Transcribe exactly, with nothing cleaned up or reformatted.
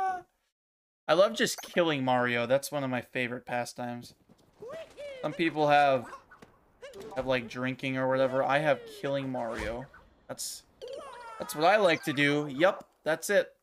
I love just killing Mario. That's one of my favorite pastimes. Some people have have like drinking or whatever. I have killing Mario. That's that's what I like to do. Yep, that's it.